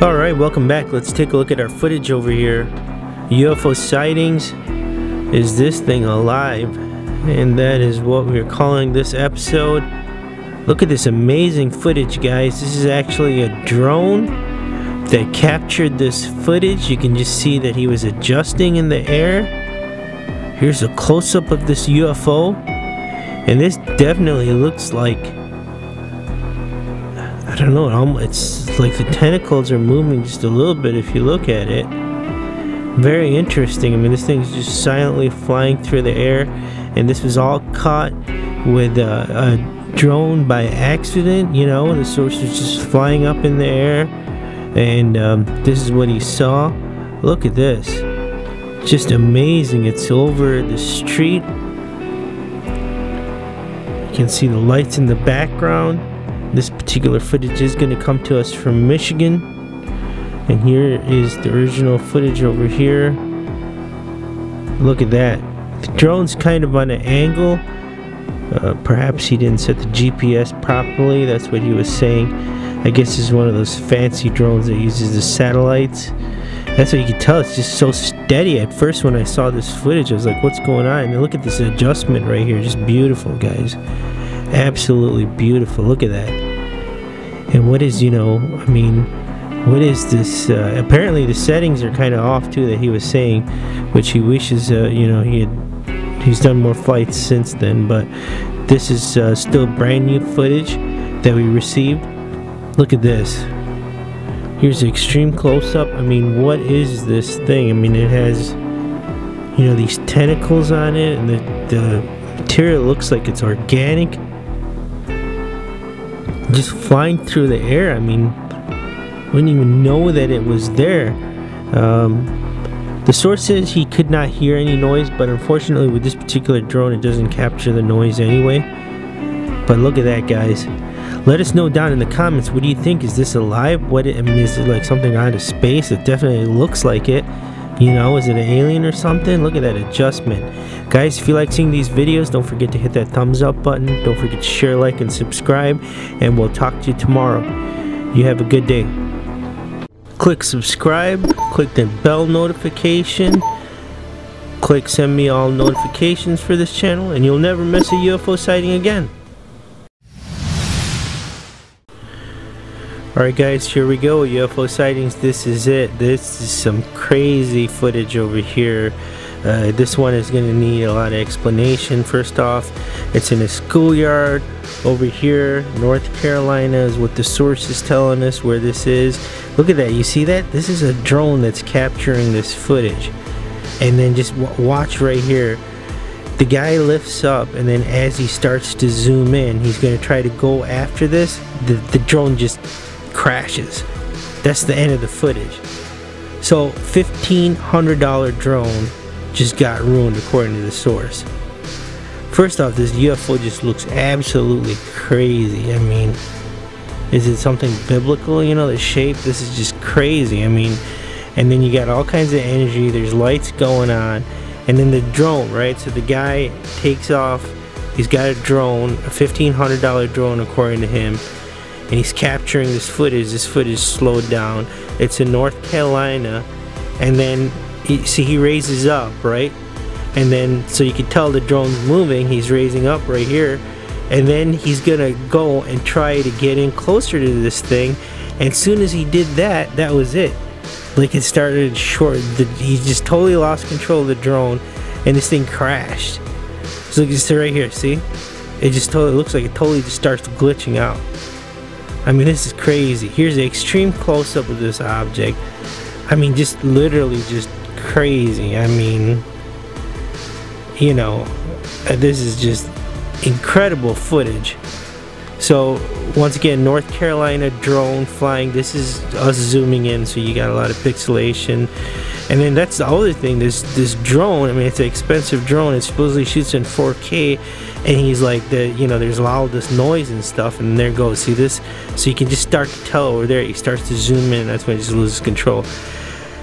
Alright, welcome back. Let's take a look at our footage over here. UFO sightings. Is this thing alive? And that is what we're calling this episode. Look at this amazing footage, guys. This is actually a drone that captured this footage. You can just see that he was adjusting in the air. Here's a close-up of this UFO. And this definitely looks like, I don't know, it's like the tentacles are moving just a little bit if you look at it. Very interesting. I mean, this thing's just silently flying through the air, and this was all caught with a drone by accident, you know. The source was just flying up in the air, and this is what he saw. Look at this. Just amazing. It's over the street. You can see the lights in the background. This particular footage is going to come to us from Michigan. And here is the original footage over here. Look at that. The drone's kind of on an angle. Perhaps he didn't set the GPS properly. That's what he was saying. I guess it's one of those fancy drones that uses the satellites. That's what you can tell. It's just so steady. At first when I saw this footage, I was like, what's going on? I mean, look at this adjustment right here. Just beautiful, guys. Absolutely beautiful. Look at that. And what is, you know, I mean, what is this? Apparently the settings are kind of off too, that he was saying, which he wishes, you know, he's done more flights since then. But this is still brand new footage that we received. Look at this. Here's the extreme close-up. I mean, what is this thing? I mean, it has, you know, these tentacles on it, and the material looks like it's organic, just flying through the air. I mean, wouldn't even know that it was there. The source says he could not hear any noise, but unfortunately with this particular drone it doesn't capture the noise anyway. But look at that, guys. Let us know down in the comments, what do you think? Is this alive? I mean, is it like something out of space? It definitely looks like it. You know, is it an alien or something? Look at that adjustment. Guys, if you like seeing these videos, don't forget to hit that thumbs up button. Don't forget to share, like, and subscribe. And we'll talk to you tomorrow. You have a good day. Click subscribe. Click the bell notification. Click send me all notifications for this channel. And you'll never miss a UFO sighting again. Alright guys, here we go, UFO sightings, this is it. This is some crazy footage over here. This one is going to need a lot of explanation. First off, it's in a schoolyard over here. North Carolina is what the source is telling us where this is. Look at that, you see that? This is a drone that's capturing this footage. And then just watch right here. The guy lifts up, and then as he starts to zoom in, he's going to try to go after this. The drone just crashes. That's the end of the footage. So $1,500 drone just got ruined according to the source. First off, this UFO just looks absolutely crazy. I mean, is it something biblical? You know, the shape? This is just crazy. I mean, and then you got all kinds of energy. There's lights going on. And then the drone, right? So the guy takes off. He's got a drone, a $1,500 drone according to him. And he's capturing this footage. This footage slowed down. It's in North Carolina. And then, see, he raises up, right? And then, so you can tell the drone's moving. He's raising up right here. And then he's gonna go and try to get in closer to this thing. And as soon as he did that, that was it. Like, it started short. He just totally lost control of the drone, and this thing crashed. So just right here, see? It just totally looks like it totally just starts glitching out. I mean, this is crazy. Here's the extreme close-up of this object. I mean, just literally just crazy. I mean, you know, this is just incredible footage. So once again, North Carolina drone flying. This is us zooming in, so you got a lot of pixelation. And then that's the other thing, this drone, I mean, it's an expensive drone. It supposedly shoots in 4K, and he's like, you know, there's loudest noise and stuff, and there goes, see this? So you can just start to tell over there, he starts to zoom in, and that's when he just loses control.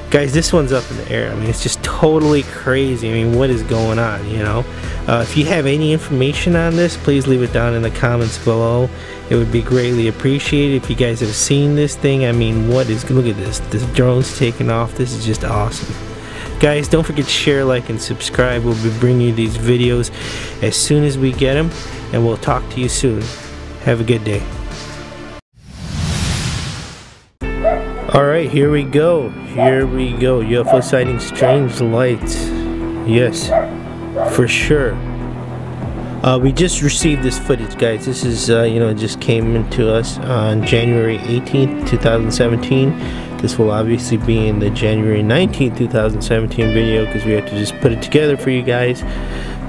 Guys, this one's up in the air. I mean, it's just totally crazy. I mean, what is going on, you know? If you have any information on this, please leave it down in the comments below. It would be greatly appreciated. If you guys have seen this thing, I mean, what is, look at this, this drone's taking off. This is just awesome. Guys, don't forget to share, like, and subscribe. We'll be bringing you these videos as soon as we get them, and we'll talk to you soon. Have a good day. Alright, here we go. Here we go. UFO sighting, strange lights. Yes, for sure. We just received this footage, guys. This is, you know, it just came into us on January 18th, 2017. This will obviously be in the January 19th, 2017 video because we have to just put it together for you guys.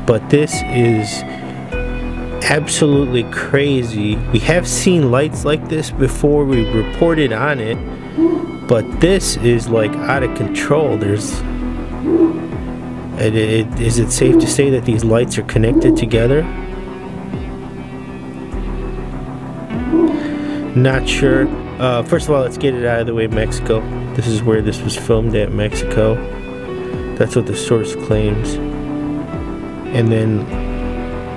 But this is absolutely crazy. We have seen lights like this before. We've reported on it, but this is like out of control. There's, is it safe to say that these lights are connected together? Not sure. First of all, let's get it out of the way. Mexico. This is where this was filmed at, Mexico. That's what the source claims. And then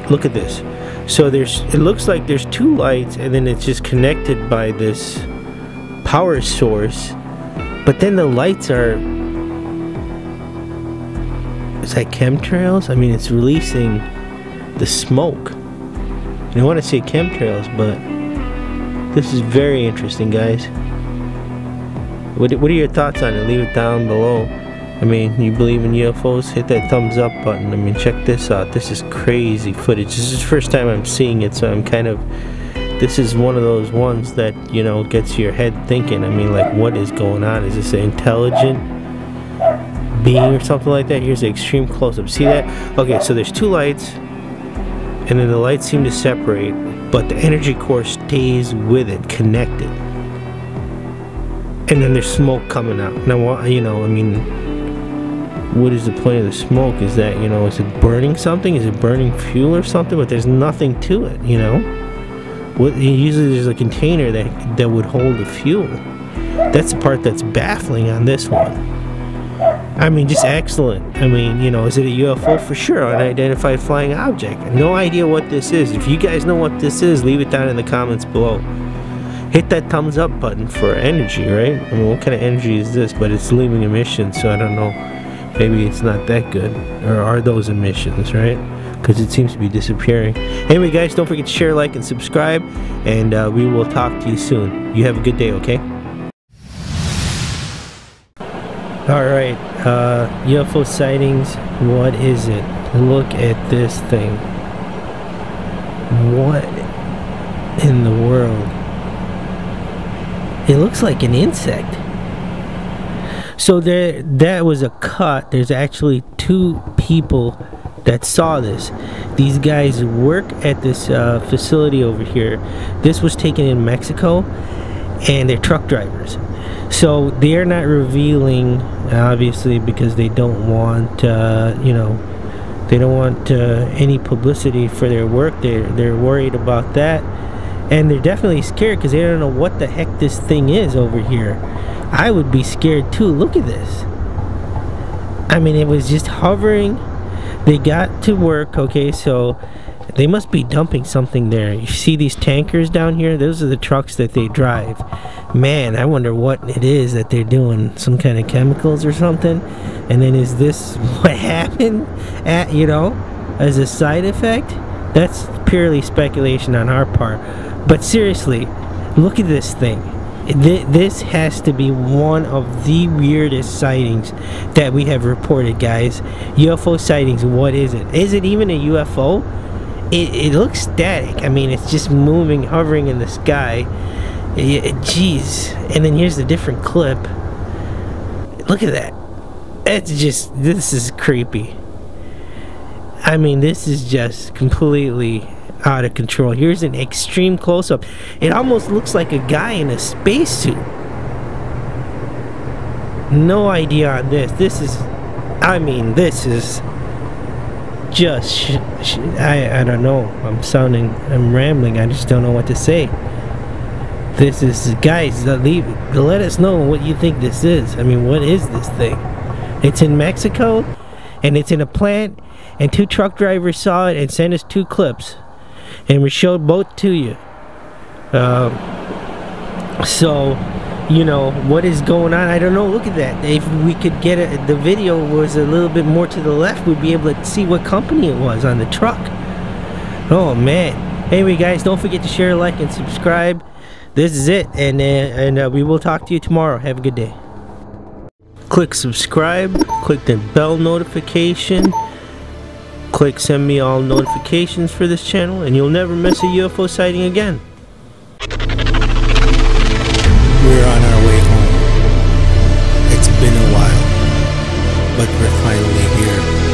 look at this. So there's, it looks like there's two lights, and then it's just connected by this power source. But then the lights are, it's like chemtrails. I mean, it's releasing the smoke. I don't want to say chemtrails, but this is very interesting, guys. What are your thoughts on it? Leave it down below. I mean, you believe in UFOs? Hit that thumbs up button. I mean, check this out. This is crazy footage. This is the first time I'm seeing it, so I'm kind of, this is one of those ones that, you know, gets your head thinking. I mean, like, what is going on? Is this an intelligent being or something like that? Here's the extreme close-up. See that? Okay, so there's two lights, and then the lights seem to separate, but the energy core stays with it, connected. And then there's smoke coming out. Now, you know, I mean, what is the point of the smoke? Is that, you know, is it burning something? Is it burning fuel or something? But there's nothing to it, you know. What, usually there's a container that would hold the fuel. That's the part that's baffling on this one. I mean, just excellent. I mean, you know, is it a UFO? For sure, unidentified flying object. No idea what this is. If you guys know what this is, leave it down in the comments below. Hit that thumbs up button for energy, right? I mean, what kind of energy is this? But it's leaving emissions, so I don't know. Maybe it's not that good, or are those emissions, right? Because it seems to be disappearing. Anyway, guys, don't forget to share, like, and subscribe, and we will talk to you soon. You have a good day, okay? Alright, UFO sightings, what is it? Look at this thing. What in the world? It looks like an insect. So there, that was a cut. There's actually two people that saw this. These guys work at this facility over here. This was taken in Mexico, and they're truck drivers. So they're not revealing, obviously, because they don't want, you know, they don't want any publicity for their work. They're worried about that. And they're definitely scared because they don't know what the heck this thing is over here. I would be scared too. Look at this. I mean, it was just hovering. They got to work, okay, so they must be dumping something there. You see these tankers down here? Those are the trucks that they drive. Man, I wonder what it is that they're doing. Some kind of chemicals or something? And then is this what happened? At, you know, as a side effect? That's purely speculation on our part. But seriously, look at this thing. This has to be one of the weirdest sightings that we have reported, guys. UFO sightings, what is it? Is it even a UFO? It looks static. I mean, it's just moving, hovering in the sky. Jeez. And then here's the different clip. Look at that. That's just, this is creepy. I mean, this is just completely out of control. Here's an extreme close-up. It almost looks like a guy in a spacesuit. No idea on this. This is, I mean, this is just, I don't know. I'm rambling. I just don't know what to say. This is, guys, let us know what you think this is. I mean, what is this thing? It's in Mexico, and it's in a plant, and two truck drivers saw it and sent us two clips, and we showed both to you. So you know what is going on. I don't know. Look at that. If we could get it, the video was a little bit more to the left, we'd be able to see what company it was on the truck. Oh man. Anyway guys, don't forget to share, like, and subscribe. This is it, and we will talk to you tomorrow. Have a good day. Click subscribe, click the bell notification, click send me all notifications for this channel, and you'll never miss a UFO sighting again. We're on our way home. It's been a while, but we're finally here.